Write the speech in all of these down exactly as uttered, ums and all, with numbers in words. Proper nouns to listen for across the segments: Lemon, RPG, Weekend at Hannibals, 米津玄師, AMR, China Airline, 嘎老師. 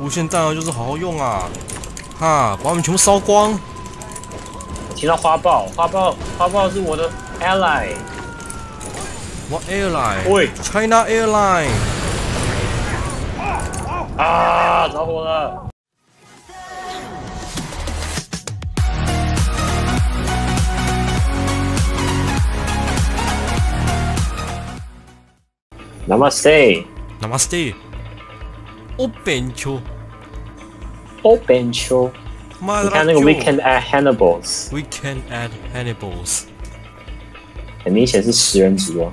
无限弹药就是好好用啊！哈，把我们全部烧光。我提到花豹，花豹，花豹是我的 ally。我 ally。喂 ，China Airline。啊！着火了。 Namaste. Namaste. Open show. Open show. 你看那个 Weekend at Hannibals。Weekend at Hannibals。很明显是食人族哦。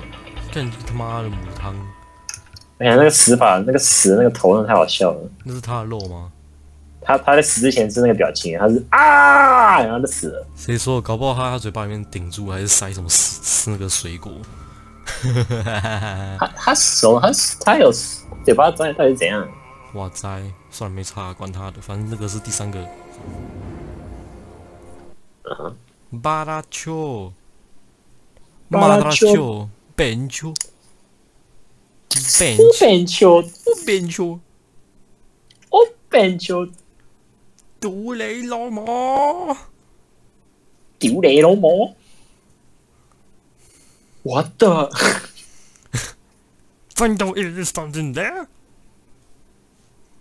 真他妈的母汤！哎呀，那个死法，那个死那个头，那太好笑了。那是他的肉吗？他他在死之前是那个表情，他是啊，然后就死了。谁说？搞不好他他嘴巴里面顶住还是塞什么是那个水果？ 他他手他他有嘴巴张到底是怎样？哇塞，算了没差，管他的，反正那个是第三个。啊、uh ！巴拉丘，巴拉丘，本丘，本本丘，本丘，我本丘，屌你老母！屌你老母！ What the? Find out if there's something there.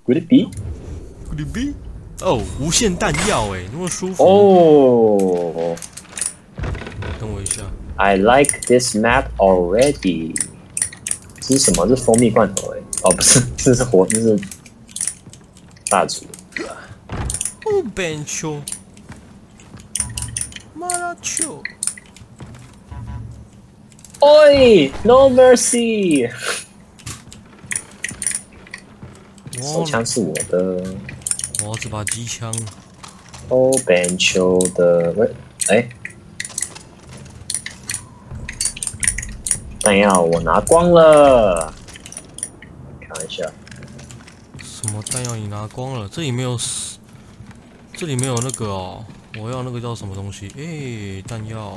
Could it be? Could it be? Oh, 无限弹药哎，那么舒服。哦。等我一下。I like this map already. 这是什么？这是蜂蜜罐头哎。哦，不是，这是火，这是大厨。Oh, Bencho. Maracho. Oi! No mercy! 手枪是我的，我这把机枪。哦，板球的喂，哎，弹药我拿光了，看一下。什么弹药你拿光了？这里没有，这里没有那个哦，我要那个叫什么东西？哎，弹药。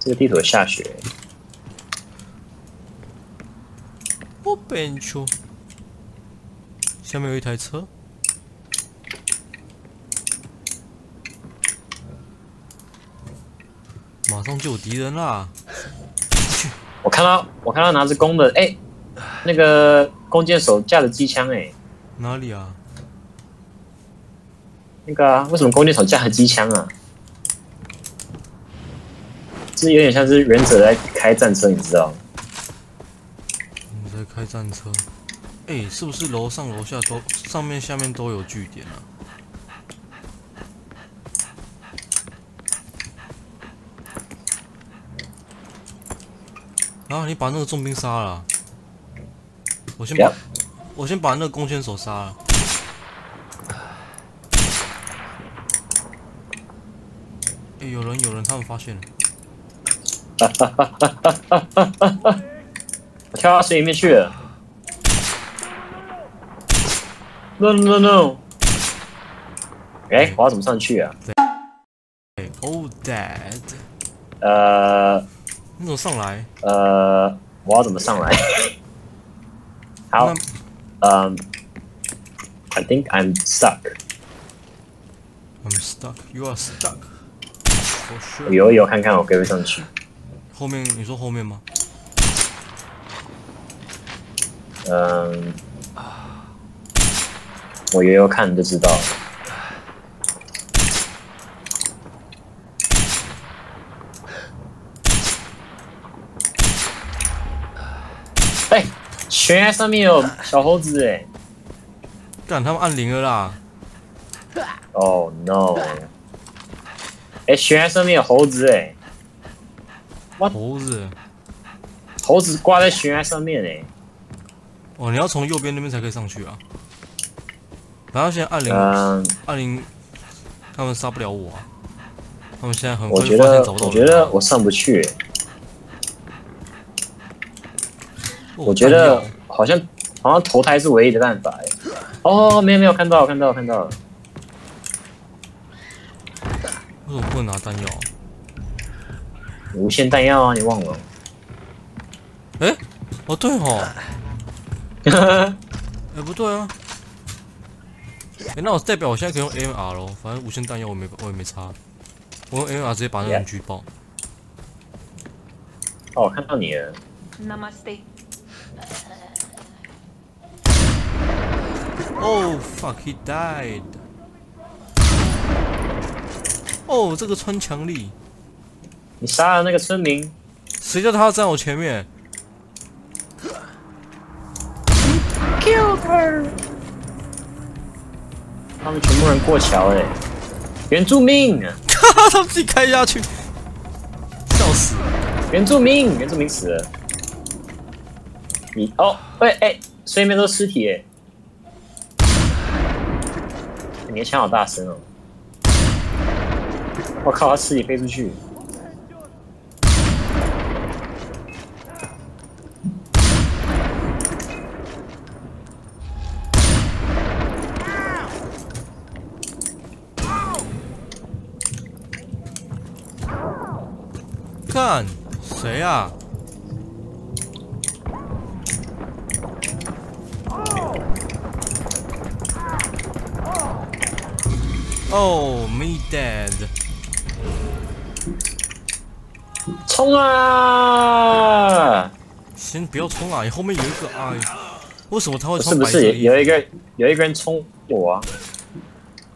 这个地图下雪。我本丘。下面有一台车。马上就有敌人啦！我看到，我看到拿着弓的，哎、欸，那个弓箭手架着机枪，哎。哪里啊？那个啊，为什么弓箭手架着机枪啊？ 是有点像是忍者在开战车，你知道吗？你在开战车，哎、欸，是不是楼上楼下都上面下面都有据点啊？然、啊、后你把那个重兵杀了、啊，我先把， Yeah. 我先把那个弓箭手杀了。 哎、欸，有人有人，他们发现了。 我跳到水里面去了。No no no！ 哎、欸，我要怎么上去啊 ？Oh dad！ 呃，你怎么上来？呃，我要怎么上来？好，嗯 ，I think I'm stuck. I'm stuck. You are stuck. For sure. 游一游看看我可不可以上去。 后面你说后面吗？嗯，我游游看就知道了。哎、欸，悬崖上面有小猴子哎！干，他们按铃了啦！ Oh no！ 哎、欸，悬崖上面有猴子哎！ What? 猴子，猴子挂在悬崖上面哎！哦，你要从右边那边才可以上去啊！然后现在二零二零，他们杀不了我、啊，他们现在很快就发现找不到我。我觉得我上不去、欸。哦、我觉得好像好像投胎是唯一的办法哎、欸！哦，没有没有看到看到看到了。为什么不能拿弹药？ 无限弹药啊！你忘了？哎、欸，哦对哦，哎不对啊，哎那我代表我现在可以用 A M R 咯，反正无限弹药我没我也没差，我用 A M R 直接把那人狙爆。哦，我看到你了。Namaste。Oh fuck, he died. 哦，这个穿墙力。你杀了那个村民，谁叫他要站我前面 ？Kill her！ 他们全部人过桥哎、欸，原住民！哈哈，他们自己开下去，笑死！原住民，原住民死了。你哦，喂、欸、哎、欸，水里面都是尸体哎、欸！你的枪好大声哦！我靠，他尸体飞出去。 干谁呀？哦 ，me dead！ 冲啊！先不要冲啊！你后面有一个啊？为什么他会穿白色？是不是有一个有一个人冲我啊？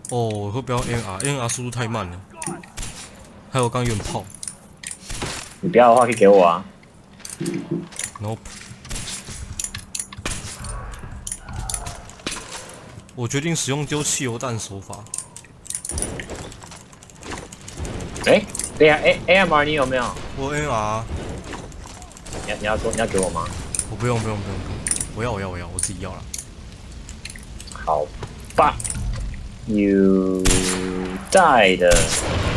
哦，我会不要 A M R，A M R 速度太慢了。还有我刚远炮。 你不要的话可以给我啊。Nope。我决定使用丢汽油弹手法。哎、欸，对呀 ，A M R 你有没有？我 A M R。你要你要给你要给我吗？我不用不用不用不用，我要我要我要我自己要了。好吧 ，You died,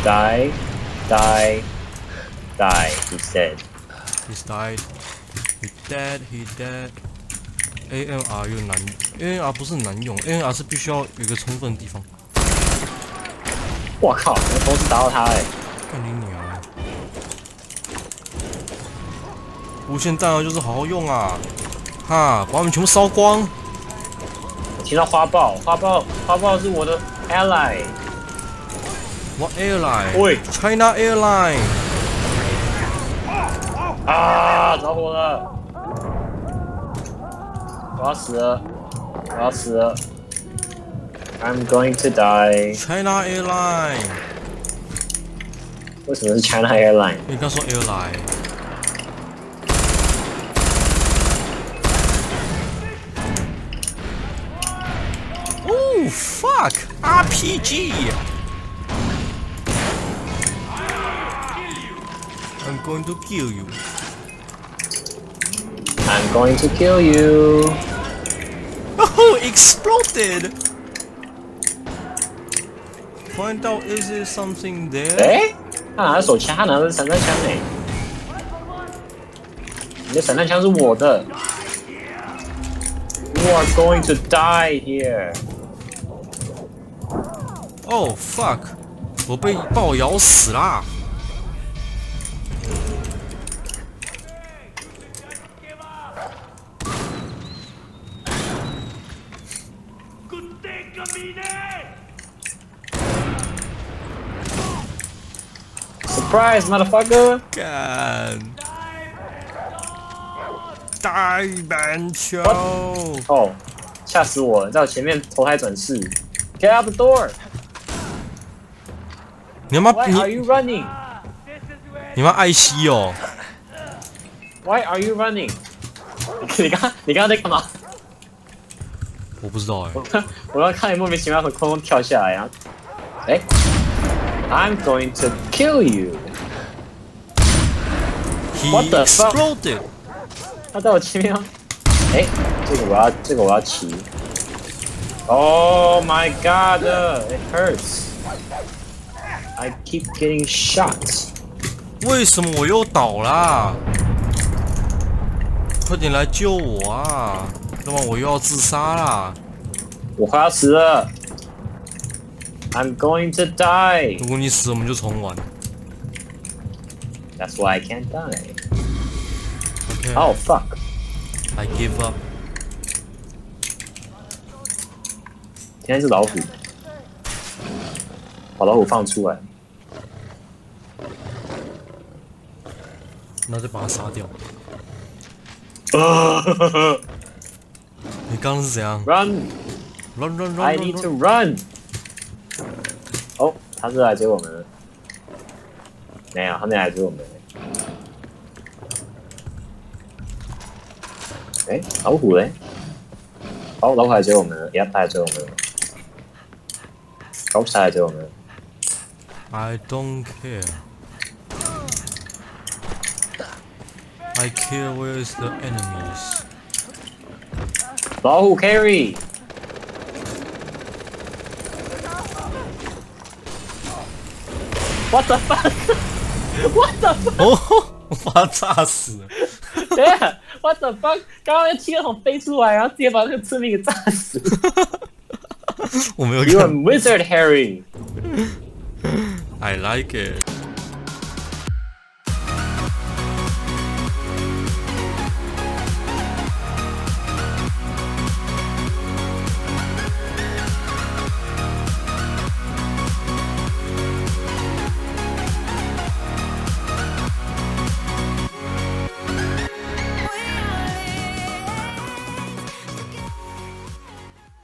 die, die. Die, he's dead. He's died. He dead. He dead. A M R 又难 ，A M R 不是难用 ，A M R 是必须要有一个充分的地方。我靠，我同时打到他哎、欸！看你鸟、啊！无限弹药就是好好用啊！哈，把我们全部烧光！我提到花豹，花豹，花豹是我的 ally。我 ally。喂 ，China Airline。 啊！着火了！我要死了！我要死了 ！I'm going to die. China Airline。为什么是 China Airline？ 你刚说 Airline。Oh fuck! R P G. I'm going to kill you. I'm going to kill you. Oh, exploded! Find out is there something there? Hey, ah, 他手枪，他拿的是散弹枪哎。你的散弹枪是我的。You are going to die here. Oh fuck! 我被爆咬死啦！ Surprise, motherfucker! God. Die, man! What? Oh, 吓死我了！在我前面投胎转世。Get out the door! 你他妈 Why are you running? 你妈爱惜哦。Why are you running? 你刚你刚刚在干嘛？我不知道哎、欸。我刚看你莫名其妙从空中跳下来啊！哎、欸。 I'm going to kill you. He What the fuck? Exploded. 他在我前面。哎，这个我要，这个我要骑。Oh my god, it hurts. I keep getting shot. 为什么我又倒啦？快点来救我啊！要不然我又要自杀啦！我快要死了。 I'm going to die. 如果你死，我们就重玩。That's why I can't die. Okay. Oh fuck. I give up。现在是老虎，把老虎放出来，那就把它杀掉。啊！你刚刚是怎样 ？Run! Run! Run! Run! I need to run. 哦，他是来追我们的。没有，他没来追我们。 哎，老虎嘞！哦，老虎来追我们了，呀，他来追我们了，狗来追我们了。I don't care. I care where is the enemies. 老虎 carry。What the fuck? What the fuck? 哦，我把他炸死了。Yeah. What the fuck！ 刚刚那汽车桶飞出来，然后直接把那个村民给炸死。我没有看。You a wizard, Harry. I like it.